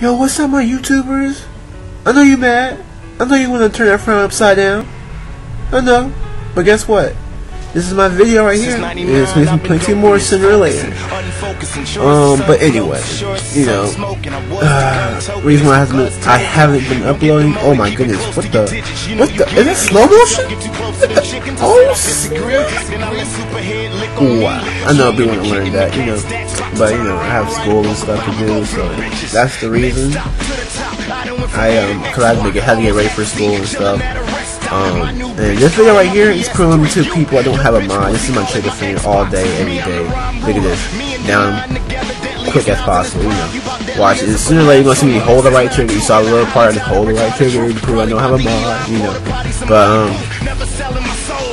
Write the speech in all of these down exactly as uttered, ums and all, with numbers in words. Yo, what's up, my YouTubers? I know you mad. I know you want to turn that frown upside down. I know. But guess what? This is my video right here. There's going to be plenty more sooner or later. Um, but anyway, you know, uh, reason why I haven't been, I haven't been uploading. Oh my goodness, what the? What the? Is that slow motion? Oh, seriously? Wow. I know people want to learn that, you know, but you know, I have school and stuff to do, so that's the reason. I um, cause I had to, had to get ready for school and stuff. Um, and this video right here is proving to people I don't have a mind. This is my trigger finger all day, every day. Look at this. Down quick as possible, you know. Watch it. Sooner or later, you're going to see me hold the right trigger. You saw the little part to hold the right trigger to prove I don't have a mind, you know. But, um,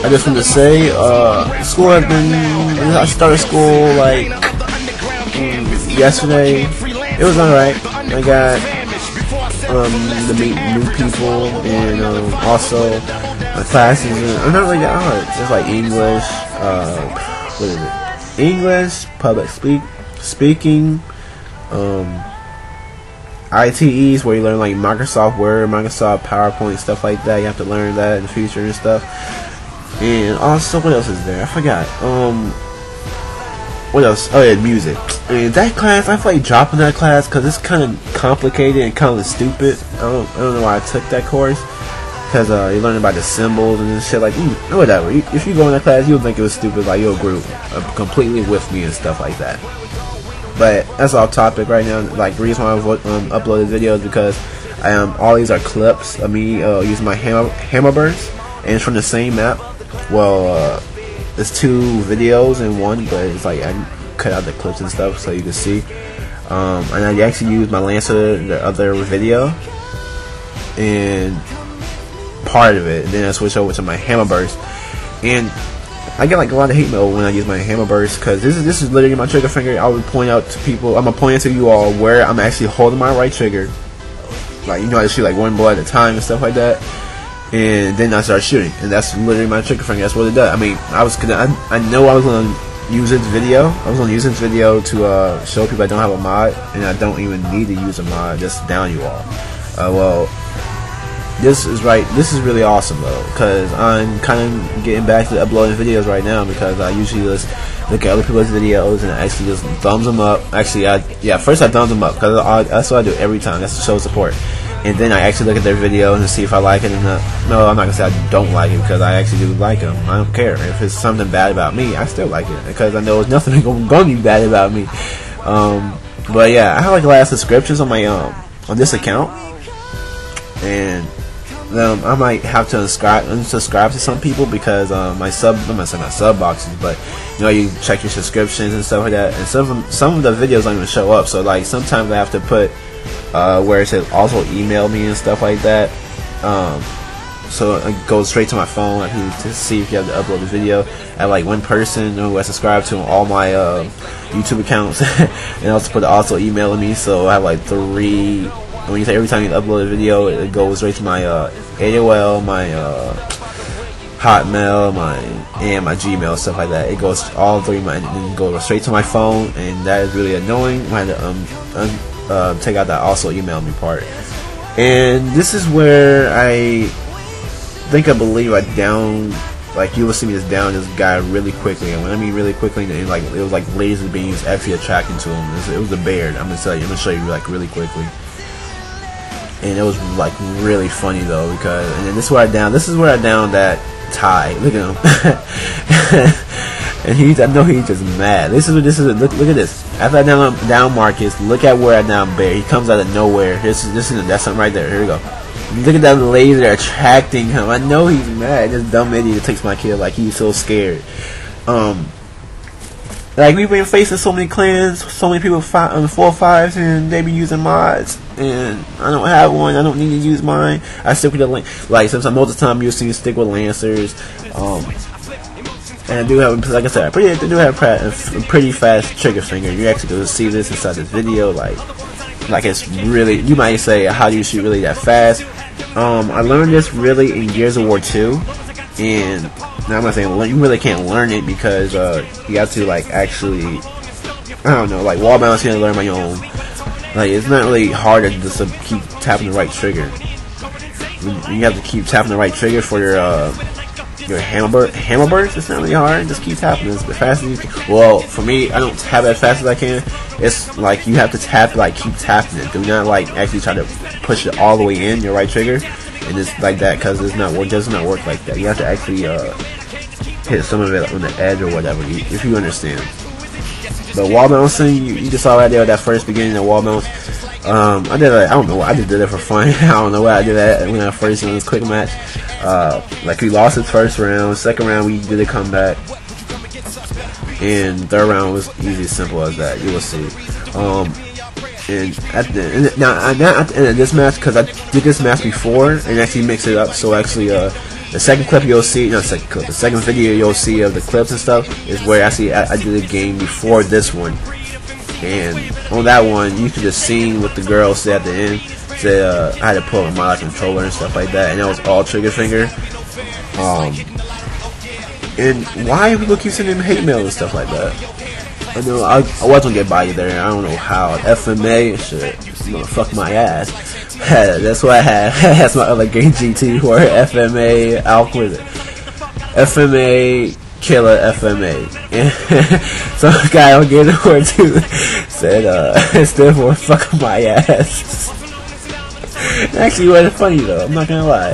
I just want to say, uh, school has been, I started school, like, um, yesterday. It was alright. I got Um, to meet new people, and um, also my classes are not really that hard. It's like English, uh, what is it? English, public speak, speaking, um, I T Es where you learn like Microsoft Word, Microsoft PowerPoint, stuff like that. You have to learn that in the future and stuff. And also, what else is there? I forgot. Um, what else? Oh yeah, music. And that class, I feel like dropping that class because it's kind of complicated and kind of stupid. I don't, I don't know why I took that course, because uh, you learn about the symbols and shit like mm, whatever. You, if you go in that class, you'll think it was stupid. Like you'll agree uh, completely with me and stuff like that. But that's off topic right now. Like the reason why I've um, uploaded videos because I, um, all these are clips of me uh, using my hammer hammer burst, and it's from the same map. Well. Uh, It's two videos in one, but it's like I cut out the clips and stuff so you can see. Um, and I actually used my Lancer in the other video, and part of it. And then I switched over to my Hammer Burst, and I get like a lot of hate mail when I use my Hammer Burst because this is this is literally my trigger finger. I would point out to people, I'm gonna point out to you all where I'm actually holding my right trigger, like you know I just shoot like one bullet at a time and stuff like that. And then I started shooting, and that's literally my trigger finger. That's what it does. I mean, I was gonna, I, I know I was gonna use this video. I was gonna use this video to uh, show people I don't have a mod, and I don't even need to use a mod. Just down you all. Uh, well, this is right. This is really awesome though, because I'm kind of getting back to uploading videos right now because I usually just look at other people's videos and I actually just thumbs them up. Actually, I yeah, first I thumbs them up because that's what I do every time. That's to show support. And then I actually look at their videos and see if I like it or not. No, I'm not going to say I don't like it because I actually do like them. I don't care. If it's something bad about me, I still like it because I know there's nothing going to be bad about me. Um, but yeah, I have like a lot of subscriptions on my um on this account. And um, I might have to unsubscribe, unsubscribe to some people because um, my sub, I'm not saying my sub boxes, but you know, you check your subscriptions and stuff like that. And some of, them, some of the videos don't even show up. So like sometimes I have to put Uh, where it says also email me and stuff like that, um, so it goes straight to my phone. I can to see if you have to upload the video. I have like one person who I subscribe to on all my uh, YouTube accounts, and also put also emailing me. So I have like three. When you say every time you upload a video, it goes straight to my uh, A O L, my uh, Hotmail, my and my Gmail, stuff like that. It goes all three. My and goes straight to my phone, and that is really annoying. When I, um. um Uh, take out that also email me part, and this is where I think I believe I down like you will see me just down this guy really quickly, and when I mean really quickly, and like it was like laser beams actually attracting to him. It was, it was a beard. I'm gonna tell you. I'm gonna show you like really quickly, and it was like really funny though because and then this is where I down. This is where I down that tie. Look at him. And he's, I know he's just mad. This is what this is. Look, look at this. After I down, down Marcus, look at where I down Bear. He comes out of nowhere. This is, this is, that's something right there. Here we go. Look at that laser attracting him. I know he's mad. This dumb idiot takes my kid like he's so scared. Um, like we've been facing so many clans, so many people five, um, four fives, and they be using mods. And I don't have one. I don't need to use mine. I stick with the lan like since most of the time you see me stick with Lancers. Um. And I do have, like I said, I, pretty, I do have a pretty fast trigger finger. You're actually going to see this inside this video, like, like it's really, you might say, how do you shoot really that fast? Um, I learned this really in Gears of War two, and now I'm not saying you really can't learn it because uh, you have to, like, actually, I don't know, like wall balancing and learn my own. Like, it's not really hard to just uh, keep tapping the right trigger. You have to keep tapping the right trigger for your uh, your hammer hammer burst. It's not really hard. Just keep tapping as fast as you can. Well, for me, I don't tap as fast as I can. It's like you have to tap, like keep tapping it. Do not like actually try to push it all the way in your right trigger, and it's like that because it's not work. Does not work like that. You have to actually uh, hit some of it on the edge or whatever. If you understand. But wall bouncing, you, you just saw right there that first beginning of wall bounce. Um, I did that, I don't know, I just did it for fun. I don't know why I did that when I first did this quick match. Uh, like, we lost the first round, second round we did a comeback, and third round was easy, simple as that. You will see. Um, and at the end, now, now at the end of this match, because I did this match before and actually mixed it up, so actually, uh, the second clip you'll see, no, second clip, the second video you'll see of the clips and stuff is where actually I, I did a game before this one. And on that one, you could just see what the girl said at the end. Said uh, I had to pull a mod controller and stuff like that, and that was all trigger finger. Um, and why people keep sending hate mail and stuff like that? I know I, I wasn't get by you there. I don't know how. F M A shit, I'm gonna fuck my ass. That's what I had. That's my other game, G T, where F M A, I'll quit it. F M A, killer F M A. Some guy on Gears of War two said, uh, it's still for fuck my ass. Actually, it wasn't funny though, I'm not gonna lie.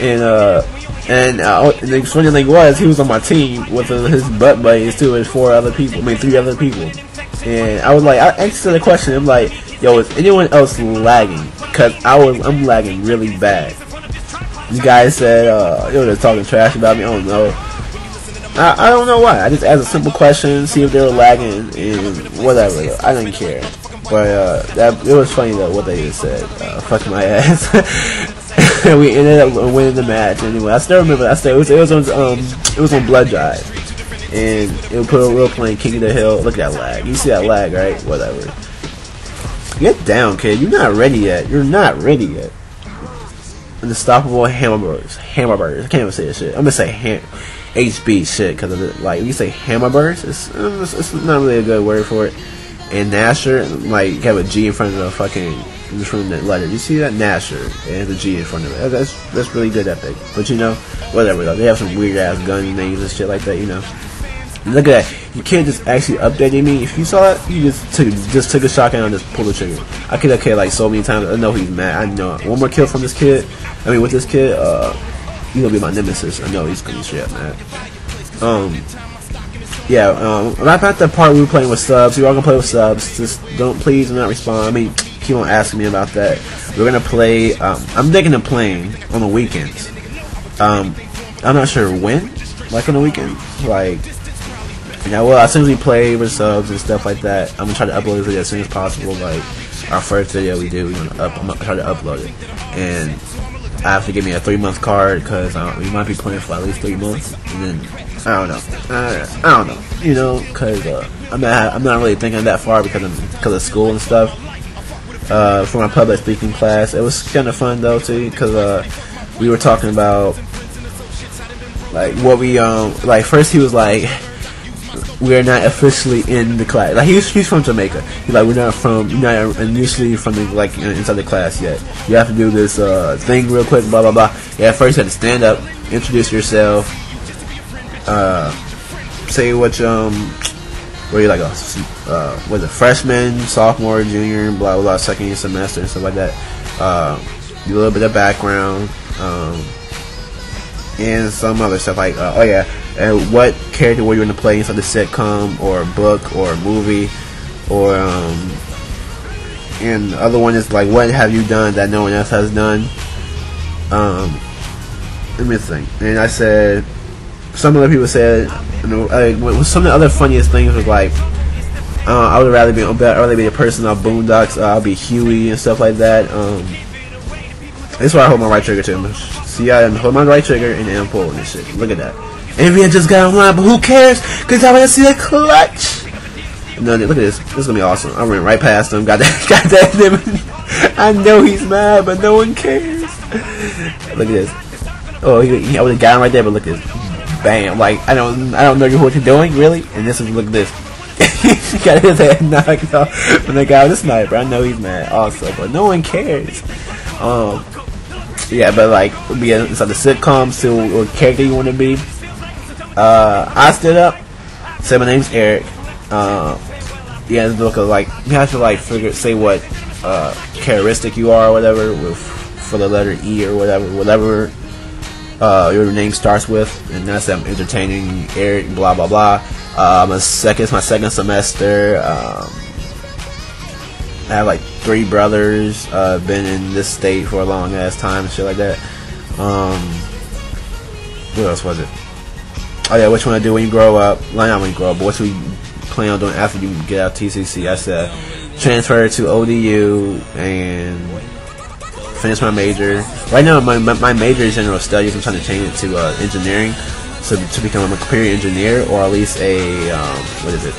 And, uh, and, uh, and the funny thing was, he was on my team with uh, his butt buddies too, and four other people, I mean, three other people. And I was like, I answered the question, I'm like, yo, is anyone else lagging? Cause I was, I'm lagging really bad. These guys said, uh, yo, they're talking trash about me, I don't know. I, I don't know why, I just asked a simple question, see if they were lagging, and whatever, I didn't care. But, uh, that, it was funny though, what they just said, uh, fuck my ass. And we ended up winning the match, anyway, I still remember, I still, it was, it was on, um, it was on Blood Drive. And it would put a real playing King of the Hill. Look at that lag. You see that lag, right? Whatever. Get down, kid. You're not ready yet. You're not ready yet. Unstoppable hammerburst. Hammerburst. I can't even say this shit. I'm gonna say ham H B shit because of it. Like, if you say hammerburst, it's, it's it's not really a good word for it. And Nasher, like, you have a G in front of the fucking in front of that letter. You see that Nasher and the G in front of it. That's that's really good epic. But you know, whatever though. They have some weird ass gun names and shit like that. You know. Look at that! You can't just actually update me. If you saw that, you just took just took a shotgun and just pulled the trigger. I killed that kid like so many times. I know he's mad. I know one more kill from this kid. I mean, with this kid, uh, he's gonna be my nemesis. I know he's gonna be straight up mad. Um, yeah. Um, right about the part we were playing with subs. You're all gonna play with subs. Just don't please do not respond. I mean, keep on asking me about that. We're gonna play. Um, I'm thinking of playing on the weekends. Um, I'm not sure when. Like on the weekend, like. Now, well, as soon as we play with subs and stuff like that, I'm gonna try to upload this video as soon as possible. Like our first video we do, we're gonna up, I'm gonna try to upload it, and I have to give me a three month card because we might be playing for at least three months. And then I don't know, I, I don't know, you know, because uh, I'm not, I'm not really thinking that far because of, because of school and stuff. Uh, for my public speaking class, it was kind of fun though too, because uh, we were talking about like what we um like first he was like. We're not officially in the class. Like he's he's from Jamaica. He's like we're not from you're not initially from the like inside the class yet. You have to do this uh, thing real quick. Blah blah blah. Yeah, first you have to stand up, introduce yourself, uh, say what um where you like a uh, was a freshman, sophomore, junior, blah blah, second year semester and stuff like that. Uh, do a little bit of background. Um, And some other stuff like, uh, oh yeah, and what character were you in the play inside the sitcom or a book or a movie, or um, and the other one is like, what have you done that no one else has done? Um, let me think. And I said, some other people said, you know, uh, some of the other funniest things was like, uh, I would rather be, I'd rather be a person on Boondocks, uh, I'll be Huey and stuff like that. Um, that's why I hold my right trigger too much. See, I hold my right trigger and then I'm pulling this shit. Look at that. And we just got online, but who cares? Cause I wanna see the clutch. No, look at this. This is gonna be awesome. I ran right past him. Got that. Got that. I know he's mad, but no one cares. Look at this. Oh, he, he, I would've got him right there, but look at this. Bam. Like I don't, I don't know what you're doing, really. And this is look at this. Got his head knocked off from the guy with the sniper. I know he's mad also, but no one cares. Um, yeah, but like, be a, it's like a sitcom, so what character you want to be. Uh, I stood up. Said my name's Eric. Uh, yeah, it's because like you have to like figure say what uh, characteristic you are or whatever with for the letter E or whatever, whatever uh, your name starts with, and that's I'm entertaining Eric. Blah blah blah. Um, a second, it's my second semester. Um, I have like three brothers. Uh, been in this state for a long ass time, and shit like that. Um, what else was it? Oh yeah, what you want to do when you grow up? Well, not when you grow up, but what you plan on doing after you get out of T C C? I said transfer to O D U and finish my major. Right now, my my major is general studies. I'm trying to change it to uh, engineering. So to become a computer engineer, or at least a um, what is it,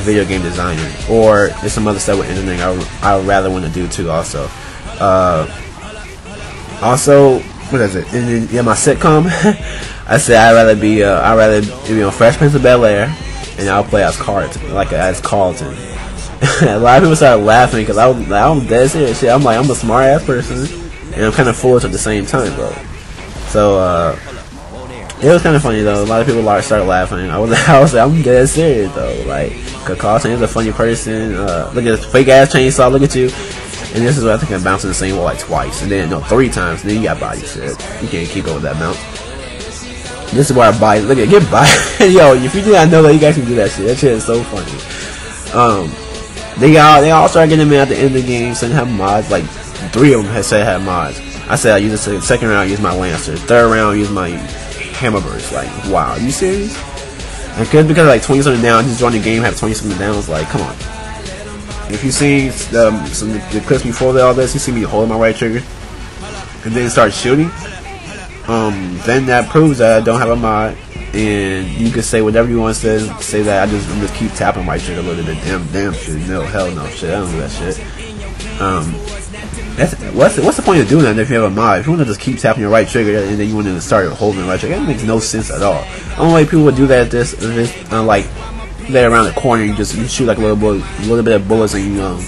video game designer, or there's some other stuff with engineering I would, I would rather want to do too. Also, uh, also what is it? In, yeah, my sitcom. I said I'd rather be uh, I'd rather be on Fresh Prince of Bel Air, and I'll play as Carlton, like as Carlton. A lot of people started laughing because I was, like, I'm dead serious. Shit. I'm like I'm a smart ass person, and I'm kind of foolish at the same time, bro. So. Uh, It was kind of funny though. A lot of people like started laughing. I was, I was like, I'm dead serious though. Like, Carlton is a funny person. Uh, look at this fake ass chainsaw. Look at you. And this is what I think I'm bouncing the same wall like twice, and then no three times. And then you got body shit. You can't keep going with that bounce. This is where I buy. Look at get by. Yo, if you did not know that, you guys can do that shit. That shit is so funny. Um, they all they all started getting me at the end of the game. Some have mods. Like three of them had said had mods. I said I use the second round. I use my Lancer. Third round, I use my Hammerburst. Like, wow, are you serious? And cause, because like twenty something down, just joined the game, have twenty something downs. Like, come on. If you see um, some the clips before all this, you see me holding my right trigger and then start shooting. Um, then that proves that I don't have a mod, and you can say whatever you want to say. Say that I just I'm just keep tapping my trigger a little bit. Damn, damn shit. No, hell no, shit. I don't do that shit. Um. That's, what's, what's the point of doing that if you have a mod? If you want to just keep tapping your right trigger and then you want to start holding the right trigger, that makes no sense at all. The only way people would do that is this, uh, like, there around the corner, you just you shoot like a little, bullet, a little bit of bullets and you um,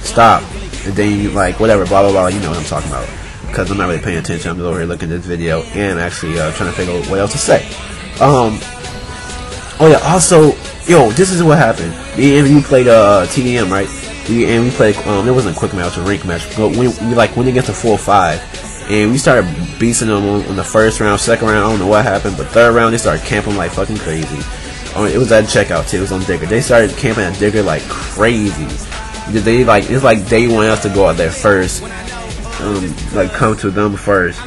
stop, and then you like, whatever, blah blah blah, you know what I'm talking about. Because I'm not really paying attention, I'm just over here looking at this video and actually uh, trying to figure out what else to say. Um, oh yeah, also, yo, this is what happened. Me and you played uh, T D M, right? We, and we played, um, it wasn't a quick match, it was a rank match, but we, we like went against a four five, and we started beasting them on, on the first round, second round, I don't know what happened, but third round, they started camping like fucking crazy. Um, it was at checkout too, it was on Digger. They started camping at Digger like crazy. They like, it's like they want us to go out there first, um, like come to them first.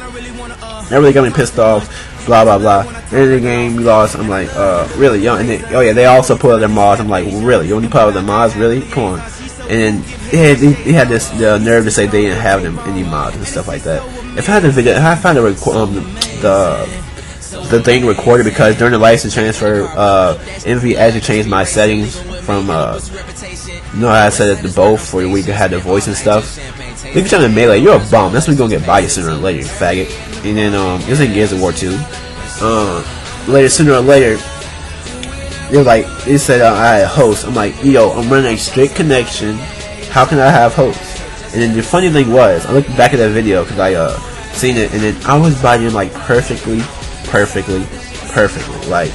That really got me pissed off, blah blah blah. End of the game, we lost. I'm like, uh, really, yo, and then, oh yeah, they also put out their mods. I'm like, really, you only put out their mods, really? Come on. And he had, he had this the nerve to say they didn't have them any mods and stuff like that. If I had the video, if I found the um, the the thing recorded, because during the license transfer, uh, Envy actually changed my settings from uh, you know how I said it to both for we could have the voice and stuff. They be trying to melee, you're a bomb. That's when you're gonna get body sooner or later, you faggot. And then um, it was in Gears of War two. Uh, later, sooner or later. They're like, it said uh, I had host. I'm like, yo, I'm running a straight connection. How can I have host? And then the funny thing was, I looked back at that video because I uh seen it, and then I was biting like perfectly, perfectly, perfectly. Like,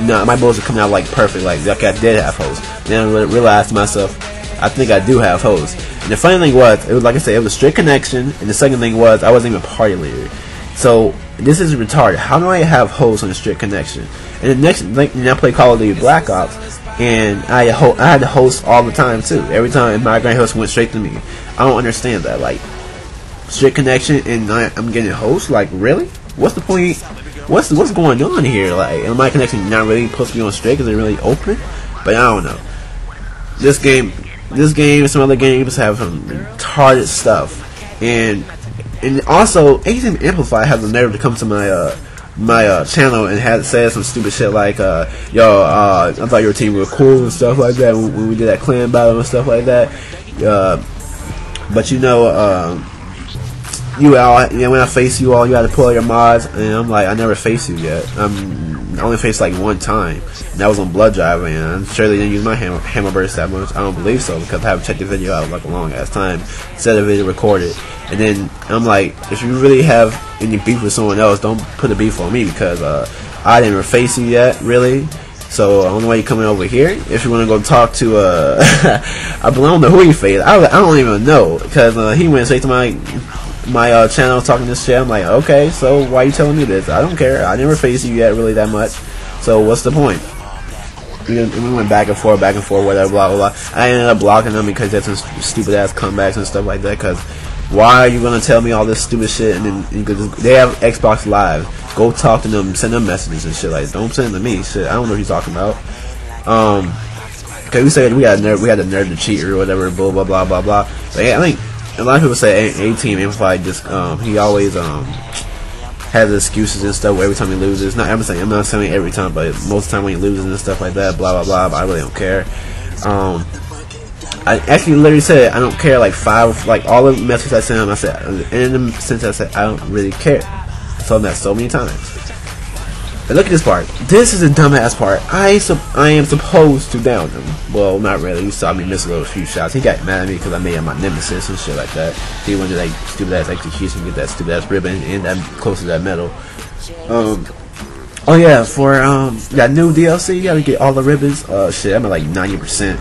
no, my bullets are coming out like perfect. Like, like I did have host. Then I realized to myself, I think I do have host. And the funny thing was, it was like I said, it was a straight connection. And the second thing was, I wasn't even party leader. So this is retarded. How do I have hosts on a straight connection? And the next, like, and I play Call of Duty Black Ops, and I ho I had to host all the time too. Every time my grand host went straight to me. I don't understand that. Like, straight connection, and I, I'm getting hosts. Like, really? What's the point? What's what's going on here? Like, am my connection not really supposed to be on straight? Is it really open? But I don't know. This game, this game, and some other games have some retarded stuff, and. And also, Team Amplify has the nerve to come to my uh, my uh, channel and had said some stupid shit like, uh, "Yo, uh, I thought your team were cool and stuff like that when, when we did that clan battle and stuff like that." Uh, but you know, uh, you all, you know, when I face you all, you had to pull out your mods, and I'm like, I never faced you yet. I'm I only faced like one time. That was on Blood Drive, and I surely didn't use my hammer, hammer burst that much. I don't believe so, because I haven't checked the video out like a long ass time. Instead of it recorded. And then I'm like, if you really have any beef with someone else, don't put a beef on me, because uh, I didn't face you yet, really. So, I don't know why you're coming over here. If you want to go talk to, uh, I don't know who he faced. I, I don't even know, because uh, he went straight to my my uh, channel talking this shit. I'm like, okay, so why are you telling me this? I don't care. I never faced you yet really that much. So, what's the point? We, we went back and forth, back and forth, whatever, blah, blah, blah. I ended up blocking them because that's some stupid ass comebacks and stuff like that, because why are you going to tell me all this stupid shit? And then you could just, they have Xbox Live. Go talk to them, send them messages and shit. Like, don't send them to me. Shit, I don't know what you're talking about. Um, because we said we had a nerve, we had a nerve to cheat or whatever, blah, blah, blah, blah, blah. But yeah, I think a lot of people say A, a Team Amplify just, um, he always, um, has excuses and stuff every time he loses. Not, I'm, saying, I'm not saying every time, but most of the time when he loses and stuff like that, blah, blah, blah, but I really don't care. Um, I actually literally said I don't care like five like all the messages I sent him. I said in the sense I said I don't really care. I told him that so many times. But look at this part. This is the dumbass part. I sub I am supposed to down him. Well, not really. You saw me miss a little few shots. He got mad at me because I made him my nemesis and shit like that. He wanted that like, stupid ass execution, get that stupid ass ribbon, and I'm close to that medal. Um. Oh yeah, for um that new D L C, you gotta get all the ribbons. Uh, shit, I'm at like ninety percent.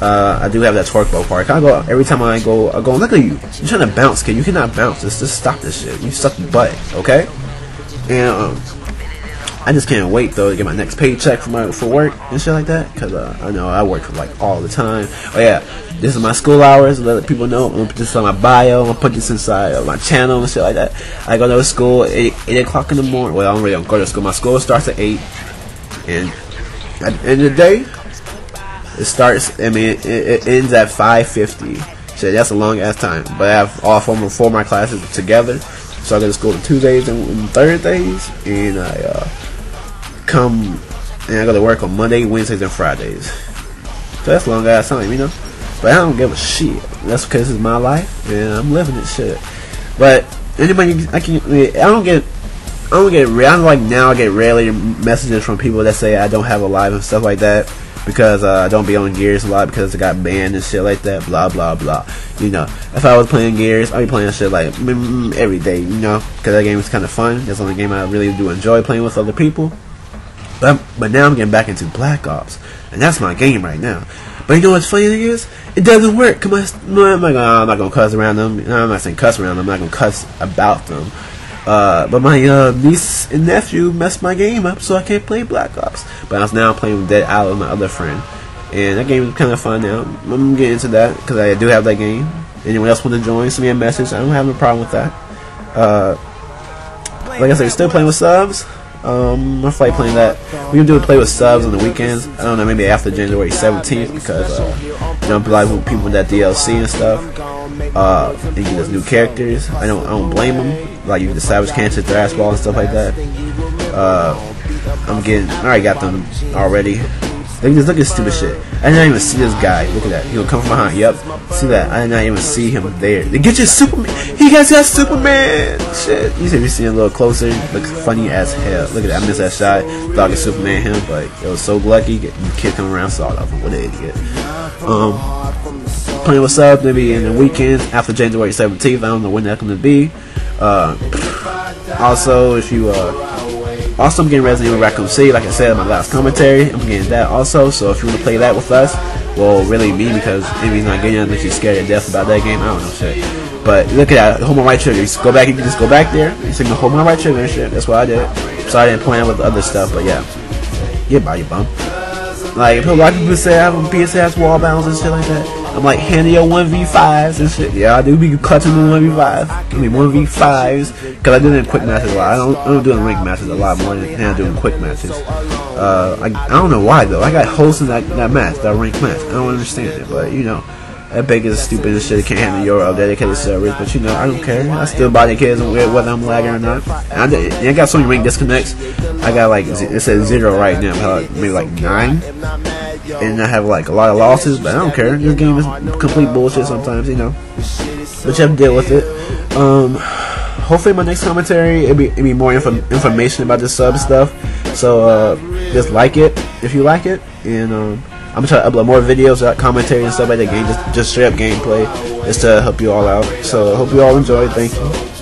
Uh, I do have that torque bow part. I go every time I go. I go. Look at you. You're trying to bounce, kid. You cannot bounce. Just, just stop this shit. You suck the butt. Okay. And um, I just can't wait though to get my next paycheck for my for work and shit like that. Cause uh, I know I work for like all the time. Oh yeah. This is my school hours. Let people know. I'm gonna put this on my bio. I'm gonna put this inside of my channel and shit like that. I go to school at eight, eight o'clock in the morning. Well, I don't really don't go to school. My school starts at eight. And at the end of the day. It starts, I mean, it, it ends at five fifty. So that's a long ass time. But I have all four of four my classes together. So I go to school on Tuesdays and, and Thursdays. And I uh, come and I go to work on Monday, Wednesdays, and Fridays. So that's a long ass time, you know? But I don't give a shit. That's because it's my life and I'm living this shit. But anybody, I can, I don't get. I don't get. I don't like now. I get rarely messages from people that say I don't have a life and stuff like that. Because uh, I don't be on Gears a lot because it got banned and shit like that, blah blah blah. You know, if I was playing Gears, I'd be playing shit like mm, every day, you know, because that game is kind of fun. That's the only game I really do enjoy playing with other people. But but now I'm getting back into Black Ops, and that's my game right now. But you know what's funny thing is, it doesn't work. Come on, I'm not gonna, I'm not gonna cuss around them. No, I'm not saying cuss around them. I'm not gonna cuss about them. Uh, but my uh, niece and nephew messed my game up, so I can't play Black Ops. But I was now playing with Dead Island, my other friend, and that game is kind of fun now. I'm gonna get into that because I do have that game. Anyone else want to join? Send me a message. I don't have no problem with that. Uh, like I said, still playing with subs. Um, I'm probably playing that. We can do a play with subs on the weekends. I don't know, maybe after January seventeenth because uh, you know, a lot of people with that D L C and stuff. Uh, and you get those new characters. I don't, I don't blame them. Like you get the Savage Cancer, Thrashball, and stuff like that. Uh, I'm getting. I already got them already. Look at this, look at this stupid shit. I didn't even see this guy. Look at that. He'll come from behind. Yep. See that? I did not even see him there. They get your Superman. He guys got Superman. Shit. You should be seeing a little closer. Looks funny as hell. Look at that. I missed that shot. Thought it was Superman him, but it was so lucky. You kid coming around, saw it off him. What an idiot. Um. Playing what's up, maybe in the weekend after January seventeenth. I don't know when that's going to be. Uh, also, if you uh, also, I'm getting Resident Evil Raccoon City, like I said in my last commentary. I'm getting that also. So, if you want to play that with us, well, really, me, because if he's not getting it, if he's scared to death about that game, I don't know shit. But look at that, hold my right trigger. You just go back, you can just go back there. You can hold my right trigger and shit. That's what I did. So, I didn't plan with other stuff, but yeah. Get body bump. Like, a lot of people say I have a B S S wall bounce and shit like that. I'm like, handle your one v fives and shit. Yeah, I do be clutching the one v five. Give me one v fives. Because I do them quick matches a lot. I don't, I don't do them rank matches a lot more than I do them quick matches. Uh, I, I don't know why, though. I got holes in that, that match, that rank match. I don't understand it, but, you know. That big is stupid and shit. It can't handle your dedicated servers. But, you know, I don't care. I still body kids whether I'm lagging or not. And I, I got so many rank disconnects. I got, like, it says zero right now. Maybe, like, nine. And I have like a lot of losses, but I don't care. This game is complete bullshit sometimes, you know. But you have to deal with it. Um, hopefully, my next commentary it'll be, it'll be more inf information about this sub stuff. So uh, just like it if you like it, and um, I'm gonna try to upload more videos, uh, commentary and stuff like that, game, just just straight up gameplay, just to help you all out. So hope you all enjoy. Thank you.